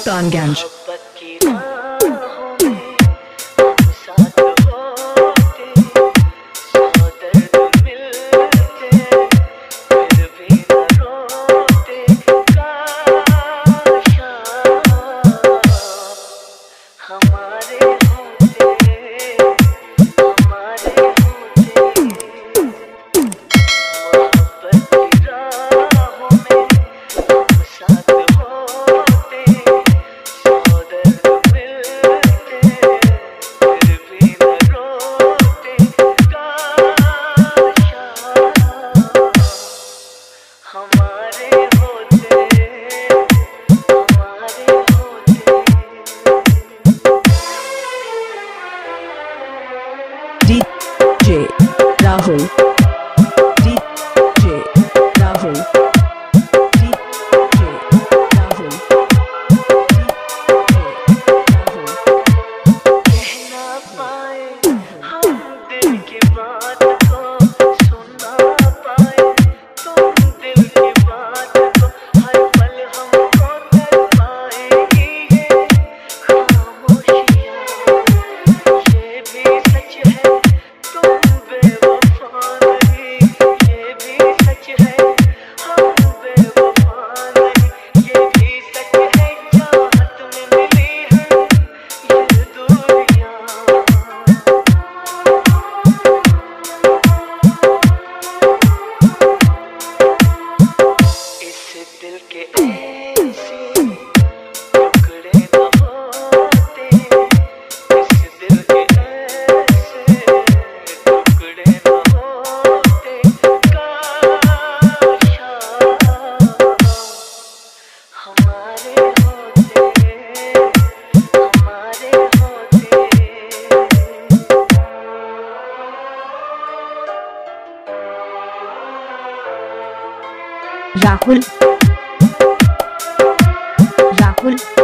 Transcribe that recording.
Sultanganj. DJ Rahul, DJ Rahul, DJ Rahul, कहना पाए हम दिल की बात को, सुना पाए तुम दिल की बात को, हर पल हमको कर पाएगी है खामोशियां, ये भी सच है दिल के ऐसे टुकड़े न होते, इस दिल के ऐसे टुकड़े न होते, काश हमारे होते, हमारे होते। राहुल,